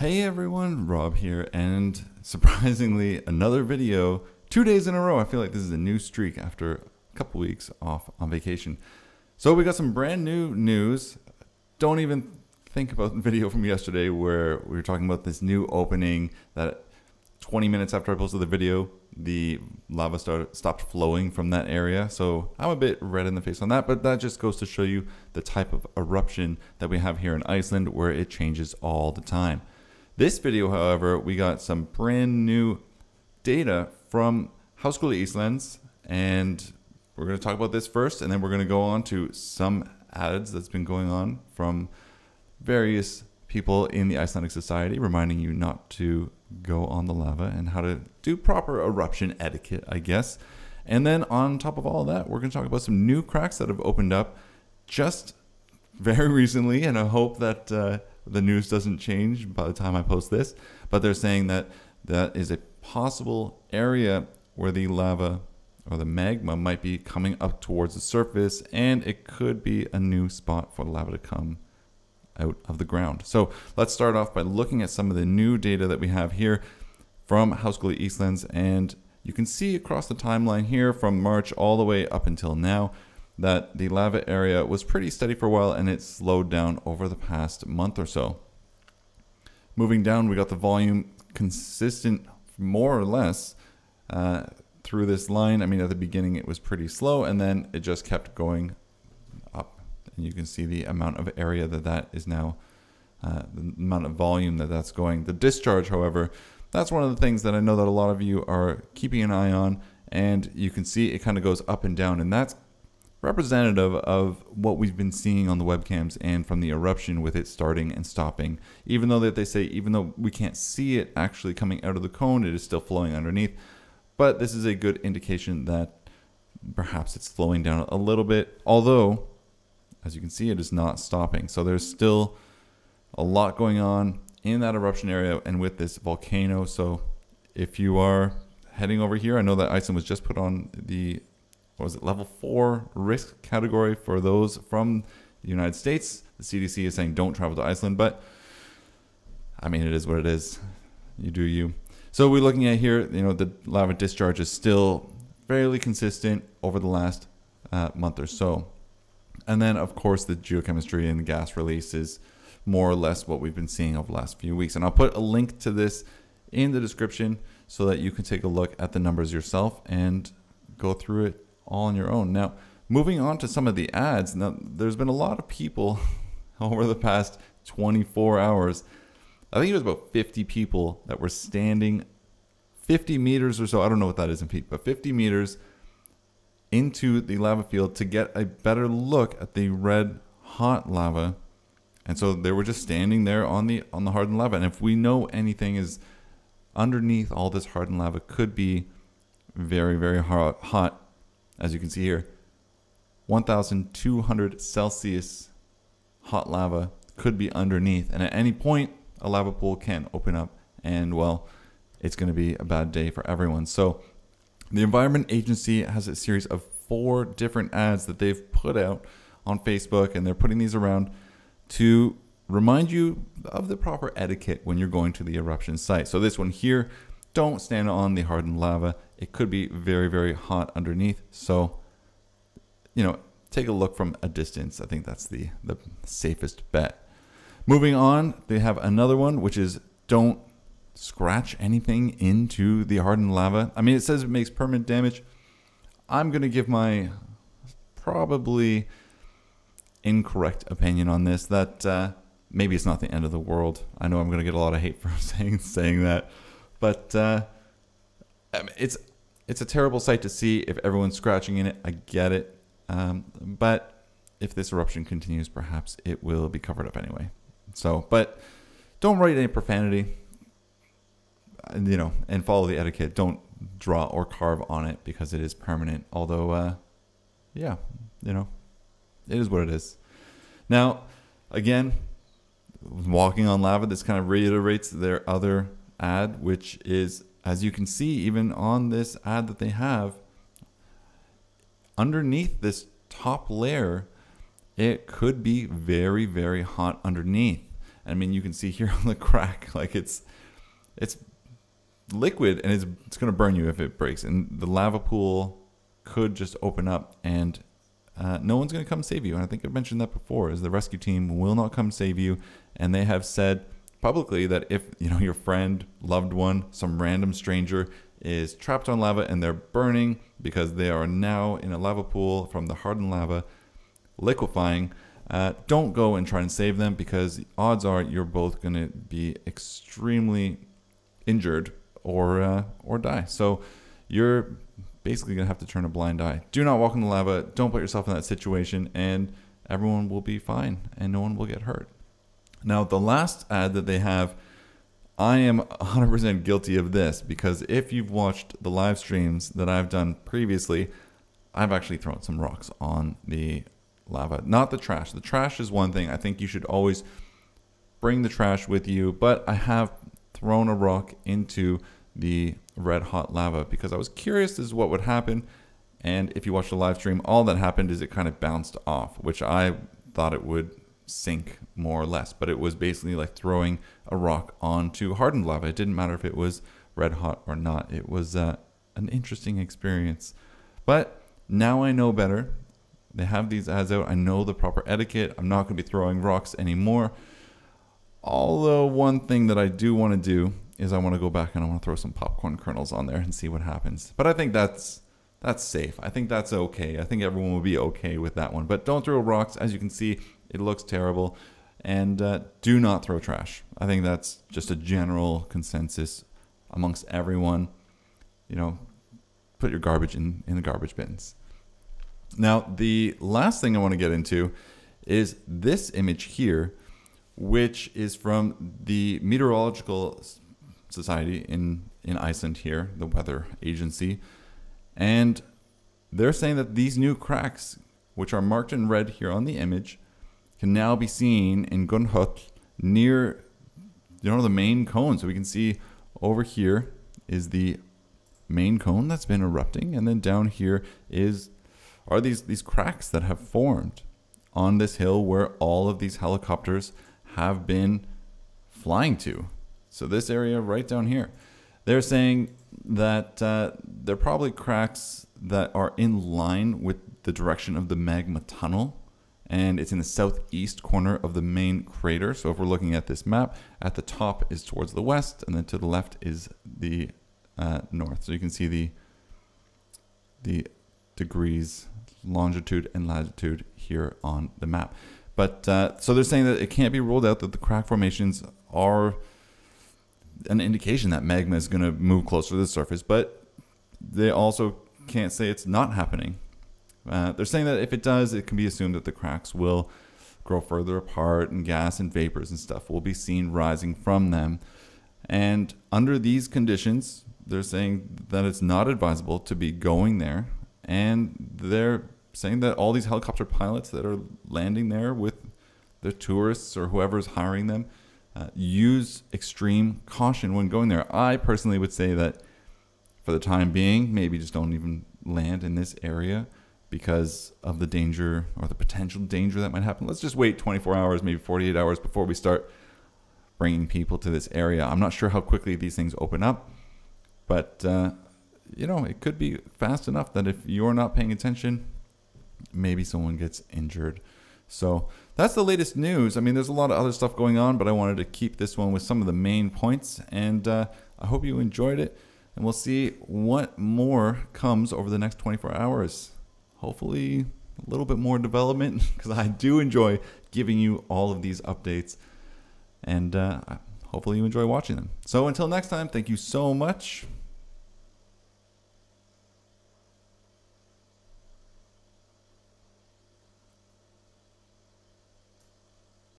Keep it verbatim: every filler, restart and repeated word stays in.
Hey everyone, Rob here, and surprisingly another video two days in a row. I feel like this is a new streak after a couple weeks off on vacation. So we got some brand new news. Don't even think about the video from yesterday where we were talking about this new opening that twenty minutes after I posted the video, the lava started, stopped flowing from that area. So I'm a bit red in the face on that, but that just goes to show you the type of eruption that we have here in Iceland where it changes all the time. This video, however, we got some brand new data from Hauskuli Islands, and we're going to talk about this first, and then we're going to go on to some ads that's been going on from various people in the Icelandic society, reminding you not to go on the lava and how to do proper eruption etiquette, I guess. And then on top of all of that, we're going to talk about some new cracks that have opened up just very recently, and I hope that Uh, the news doesn't change by the time I post this, but they're saying that that is a possible area where the lava or the magma might be coming up towards the surface, and it could be a new spot for the lava to come out of the ground. So let's start off by looking at some of the new data that we have here from Hauskuli Islands, and you can see across the timeline here from March all the way up until now that the lava area was pretty steady for a while, and it slowed down over the past month or so. Moving down, we got the volume consistent more or less uh, through this line. I mean, at the beginning it was pretty slow, and then it just kept going up, and you can see the amount of area that that is now, uh, the amount of volume that that's going. The discharge, however, that's one of the things that I know that a lot of you are keeping an eye on, and you can see it kind of goes up and down, and that's representative of what we've been seeing on the webcams and from the eruption with it starting and stopping. Even though that they say, even though we can't see it actually coming out of the cone, it is still flowing underneath. But this is a good indication that perhaps it's slowing down a little bit. Although, as you can see, it is not stopping. So there's still a lot going on in that eruption area and with this volcano. So if you are heading over here, I know that Iceland was just put on the What was it, level four risk category for those from the United States. The C D C is saying don't travel to Iceland, but I mean, it is what it is. You do you. So we're looking at here, you know, the lava discharge is still fairly consistent over the last uh, month or so. And then, of course, the geochemistry and the gas release is more or less what we've been seeing over the last few weeks. And I'll put a link to this in the description so that you can take a look at the numbers yourself and go through it all on your own. Now, moving on to some of the ads. Now, there's been a lot of people over the past twenty-four hours. I think it was about fifty people that were standing fifty meters or so. I don't know what that is in feet, but fifty meters into the lava field to get a better look at the red hot lava. And so they were just standing there on the on the hardened lava. And if we know anything, is underneath all this hardened lava could be very, very hot, hot. As you can see here, one thousand two hundred Celsius hot lava could be underneath. And at any point, a lava pool can open up, and well, it's going to be a bad day for everyone. So the Environment Agency has a series of four different ads that they've put out on Facebook, and they're putting these around to remind you of the proper etiquette when you're going to the eruption site. So this one here, don't stand on the hardened lava. It could be very, very hot underneath. So, you know, take a look from a distance. I think that's the, the safest bet. Moving on, they have another one, which is don't scratch anything into the hardened lava. I mean, it says it makes permanent damage. I'm going to give my probably incorrect opinion on this, that uh, maybe it's not the end of the world. I know I'm going to get a lot of hate for saying, saying that, but uh, it's it's a terrible sight to see if everyone's scratching in it. I get it, um, but if this eruption continues, perhaps it will be covered up anyway. So, but don't write any profanity, you know, and follow the etiquette. Don't draw or carve on it because it is permanent. Although, uh, yeah, you know, it is what it is. Now, again, walking on lava. This kind of reiterates their other ad, which is, as you can see, even on this ad that they have, underneath this top layer, it could be very, very hot underneath. I mean, you can see here on the crack, like it's it's liquid, and it's, it's going to burn you if it breaks. And the lava pool could just open up, and uh, no one's going to come save you. And I think I've mentioned that before, is the rescue team will not come save you. And they have said publicly that if, you know, your friend, loved one, some random stranger is trapped on lava and they're burning because they are now in a lava pool from the hardened lava liquefying, Uh, don't go and try and save them, because odds are you're both going to be extremely injured or uh, or die. So you're basically going to have to turn a blind eye. Do not walk in the lava. Don't put yourself in that situation, and everyone will be fine and no one will get hurt. Now, the last ad that they have, I am one hundred percent guilty of this, because if you've watched the live streams that I've done previously, I've actually thrown some rocks on the lava, not the trash. The trash is one thing. I think you should always bring the trash with you, but I have thrown a rock into the red hot lava because I was curious as to what would happen. And if you watch the live stream, all that happened is it kind of bounced off, which I thought it would sink more or less, but it was basically like throwing a rock onto hardened lava. It didn't matter if it was red hot or not. It was uh, an interesting experience, but now I know better. They have these ads out. I know the proper etiquette. I'm not going to be throwing rocks anymore. Although one thing that I do want to do is I want to go back and I want to throw some popcorn kernels on there and see what happens. But I think that's that's safe. I think that's okay. I think everyone will be okay with that one. But don't throw rocks. As you can see, it looks terrible. And uh, do not throw trash. I think that's just a general consensus amongst everyone. You know, put your garbage in, in the garbage bins. Now, the last thing I want to get into is this image here, which is from the Meteorological Society in, in Iceland here, the weather agency. And they're saying that these new cracks, which are marked in red here on the image, can now be seen in Gunhótl near, you know, the main cone. So we can see over here is the main cone that's been erupting. And then down here is... are these these cracks that have formed on this hill where all of these helicopters have been flying to. So this area right down here, they're saying that uh, they're probably cracks that are in line with the direction of the magma tunnel, and it's in the southeast corner of the main crater. So if we're looking at this map, at the top is towards the west, and then to the left is the uh, north. So you can see the the degrees longitude and latitude here on the map. But uh, so they're saying that it can't be ruled out that the crack formations are an indication that magma is going to move closer to the surface, but they also can't say it's not happening. Uh, they're saying that if it does, it can be assumed that the cracks will grow further apart, and gas and vapors and stuff will be seen rising from them. And under these conditions, they're saying that it's not advisable to be going there. And they're saying that all these helicopter pilots that are landing there with the tourists or whoever's hiring them, uh, use extreme caution when going there. I personally would say that for the time being, maybe just don't even land in this area because of the danger or the potential danger that might happen. Let's just wait twenty-four hours, maybe forty-eight hours before we start bringing people to this area. I'm not sure how quickly these things open up, but... Uh, you know, it could be fast enough that if you're not paying attention, maybe someone gets injured. So that's the latest news. I mean, there's a lot of other stuff going on, but I wanted to keep this one with some of the main points. And uh, I hope you enjoyed it. And we'll see what more comes over the next twenty-four hours. Hopefully a little bit more development, because I do enjoy giving you all of these updates. And uh, hopefully you enjoy watching them. So until next time, thank you so much.